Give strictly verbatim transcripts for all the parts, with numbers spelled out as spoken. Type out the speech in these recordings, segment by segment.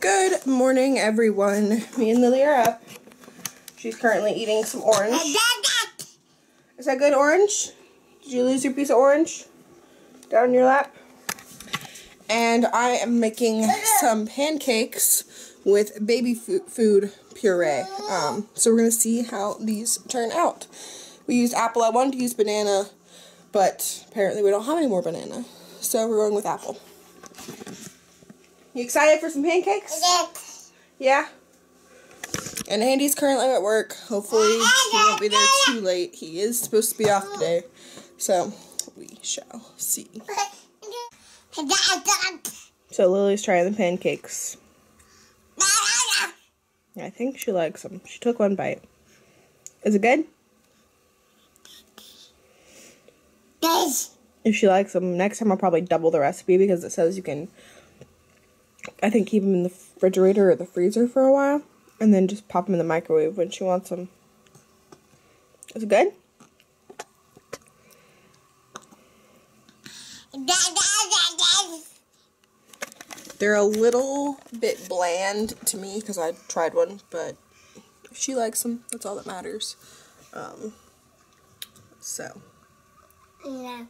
Good morning, everyone. Me and Lily are up. She's currently eating some orange. Is that good orange? Did you lose your piece of orange down in your lap? And I am making some pancakes with baby food puree. Um, so we're going to see how these turn out. We used apple. I wanted to use banana, but apparently we don't have any more banana. So we're going with apple. You excited for some pancakes? Yes. Yeah? And Andy's currently at work. Hopefully he won't be there too late. He is supposed to be off today. So we shall see. So Lily's trying the pancakes. I think she likes them. She took one bite. Is it good? Yes. If she likes them, next time I'll probably double the recipe because it says you can, I think, keep them in the refrigerator or the freezer for a while. And then just pop them in the microwave when she wants them. Is it good? They're a little bit bland to me because I tried one, but if she likes them, that's all that matters. Um, so, yeah.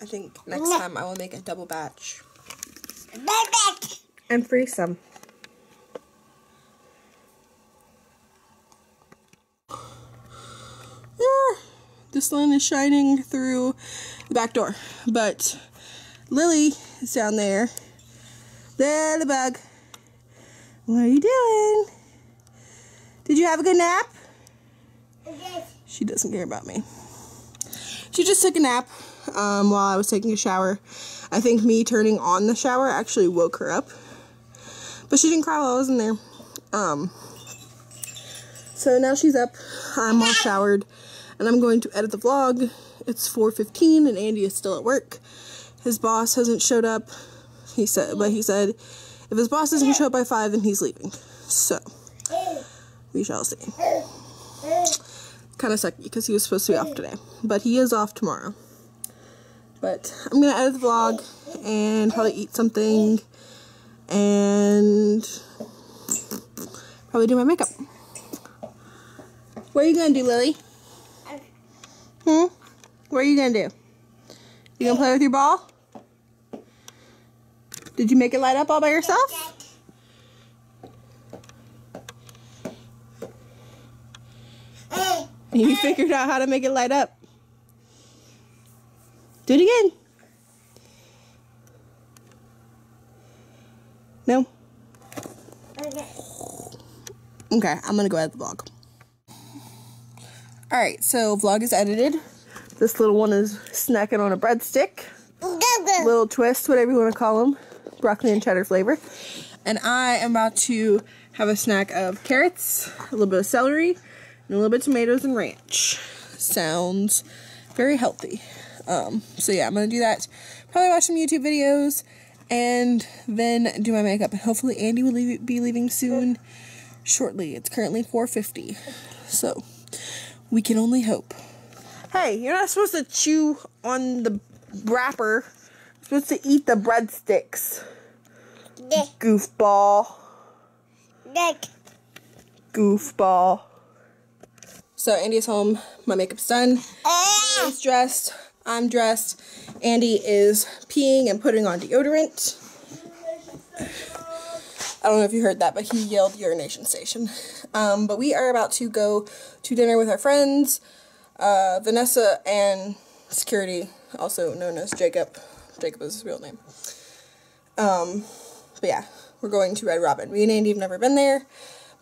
I think next yeah. time I will make a double batch. And freeze some. The sun is shining through the back door, but Lily is down there. Ladybug, what are you doing? Did you have a good nap? Yes. She doesn't care about me. She just took a nap um, while I was taking a shower. I think me turning on the shower actually woke her up, but she didn't cry while I was in there. Um, so now she's up. I'm all showered. And I'm going to edit the vlog. It's four fifteen and Andy is still at work. His boss hasn't showed up. He said, but he said, if his boss doesn't show up by five, then he's leaving. So, we shall see. Kind of sucky because he was supposed to be off today. But he is off tomorrow. But I'm going to edit the vlog and probably eat something. And probably do my makeup. What are you going to do, Lily? Hmm? What are you going to do? You going to play with your ball? Did you make it light up all by yourself? You figured out how to make it light up. Do it again. No? Okay. Okay, I'm going to go edit the vlog. Alright, so vlog is edited. This little one is snacking on a breadstick. Little twist, whatever you want to call them. Broccoli and cheddar flavor. And I am about to have a snack of carrots, a little bit of celery, and a little bit of tomatoes and ranch. Sounds very healthy. Um, so yeah, I'm going to do that. Probably watch some YouTube videos and then do my makeup. And hopefully Andy will leave, be leaving soon, shortly. It's currently four fifty. So we can only hope. Hey, you're not supposed to chew on the wrapper. You're supposed to eat the breadsticks. Yeah. Goofball. Yeah. Goofball. So Andy's home. My makeup's done. Ah. He's dressed. I'm dressed. Andy is peeing and putting on deodorant. I don't know if you heard that, but he yelled urination station. Um, but we are about to go to dinner with our friends, uh, Vanessa and Security, also known as Jacob. Jacob is his real name. Um, but yeah, we're going to Red Robin. Me and Andy have never been there,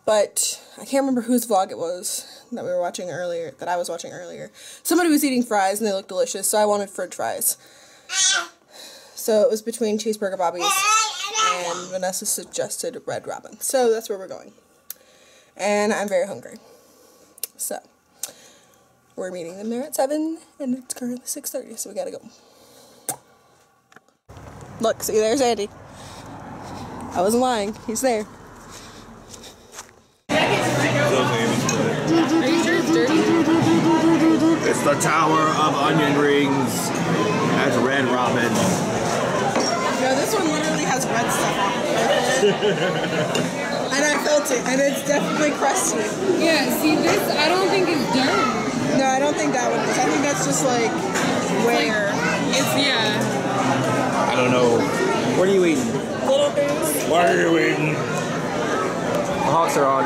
but I can't remember whose vlog it was that we were watching earlier, that I was watching earlier. Somebody was eating fries and they looked delicious, so I wanted french fries. So it was between Cheeseburger Bobby's and Vanessa suggested Red Robin. So that's where we're going. And I'm very hungry. So we're meeting them there at seven and it's currently six thirty, so we gotta go. Look, see, there's Andy. I wasn't lying, he's there. It's the Tower of Onion Rings at Red Robin. Yo, this one literally has red stuff on it. And I felt it, and it's definitely crusty. Yeah, see this, I don't think it's dirt. No, I don't think that one is. I think that's just like wear. Like, it's, yeah. I don't know. What are you eating? Little things. What are you eating? The hawks are on.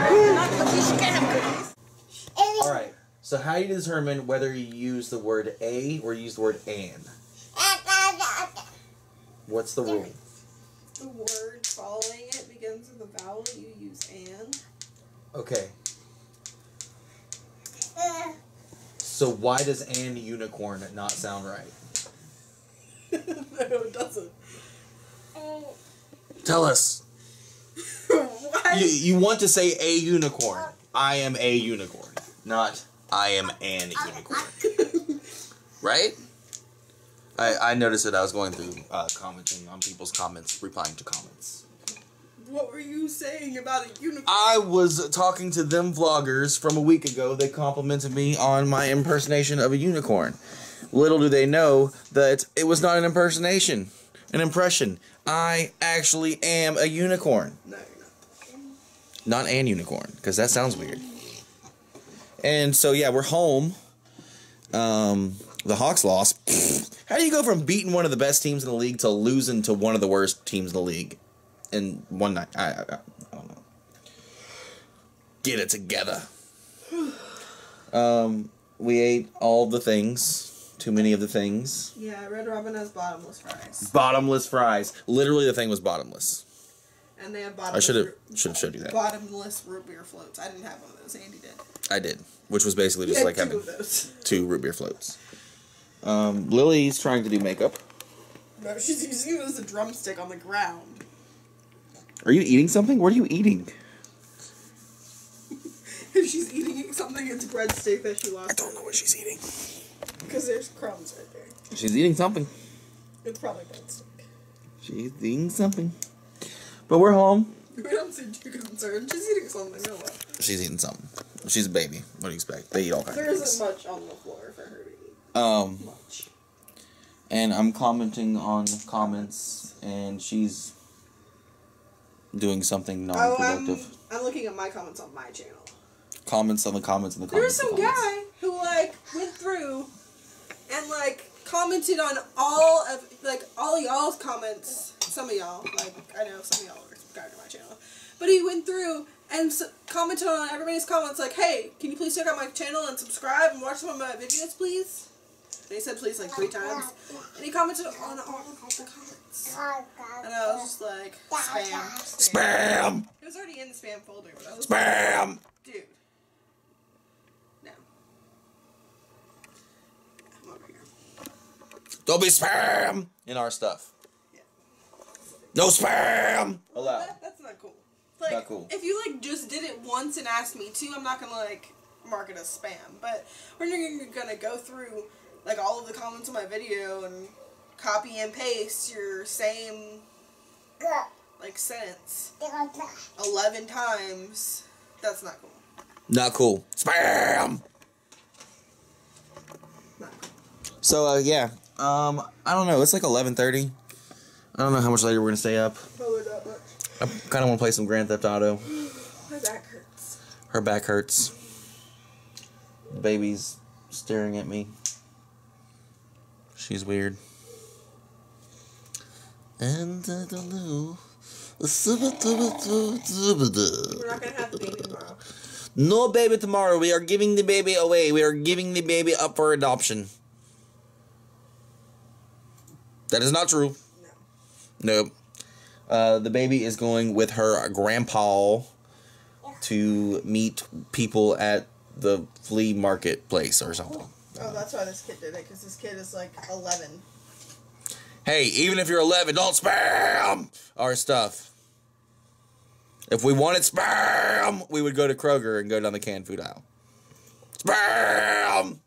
All right, so how do you determine whether you use the word a or use the word an? What's the rule? The word following it begins with a vowel, you use an. Okay. Uh. So why does an unicorn not sound right? No, it doesn't. Uh. Tell us. What? You, you want to say a unicorn. I am a unicorn. Not I am an unicorn. Right? I, I noticed that I was going through uh, commenting on people's comments, replying to comments. What were you saying about a unicorn? I was talking to them vloggers from a week ago. They complimented me on my impersonation of a unicorn. Little do they know that it was not an impersonation, an impression. I actually am a unicorn. No, you're not. Not an unicorn, because that sounds weird. And so, yeah, we're home. Um... The Hawks lost. How do you go from beating one of the best teams in the league to losing to one of the worst teams in the league in one night? I, I, I don't know. Get it together. Um, we ate all the things. Too many of the things. Yeah, Red Robin has bottomless fries. Bottomless fries. Literally, the thing was bottomless. And they have bottomless. I should have should have showed you that. Bottomless root beer floats. I didn't have one of those. Andy did. I did, which was basically just like having two root beer floats. Um, Lily's trying to do makeup. No, she's using it as a drumstick on the ground. Are you eating something? What are you eating? If she's eating something, it's breadstick that she lost. I don't know what she's eating. Because there's crumbs right there. She's eating something. It's probably breadstick. She's eating something. But we're home. We don't seem too concerned. She's eating something. No way. She's eating something. She's a baby. What do you expect? They eat all kinds of things. There isn't much on the floor for her to eat. Um, Much. And I'm commenting on comments, and she's doing something non-productive. Oh, I'm, I'm looking at my comments on my channel. Comments on the comments on the comments. There was some guy who, like, went through and, like, commented on all of, like, all y'all's comments. Some of y'all, like, I know some of y'all are subscribed to my channel. But he went through and commented on everybody's comments, like, hey, can you please check out my channel and subscribe and watch some of my videos, please? They said please like three times. And he commented on all the comments. And I was just like, spam. Spam! spam. It was already in the spam folder. But I was spam! Like, dude. No. Yeah, I'm over here. Don't be spam! In our stuff. Yeah. No spam! Allowed. That, that's not cool. Like, not cool. If you like just did it once and asked me to, I'm not gonna like mark it as spam. But when you're gonna go through like all of the comments on my video and copy and paste your same like sentence eleven times. That's not cool. Not cool. Spam. Not cool. So uh, yeah, um, I don't know. It's like eleven thirty. I don't know how much later we're gonna stay up. Probably not much. I kind of want to play some Grand Theft Auto. My back hurts. Her back hurts. The baby's staring at me. She's weird. And I don't know. We're not gonna have the baby tomorrow. No baby tomorrow. We are giving the baby away. We are giving the baby up for adoption. That is not true. No. Nope. Uh, the baby is going with her grandpa to meet people at the flea market place or something. Oh, that's why this kid did it, because this kid is like eleven. Hey, even if you're eleven, don't spam our stuff. If we wanted spam, we would go to Kroger and go down the canned food aisle. Spam!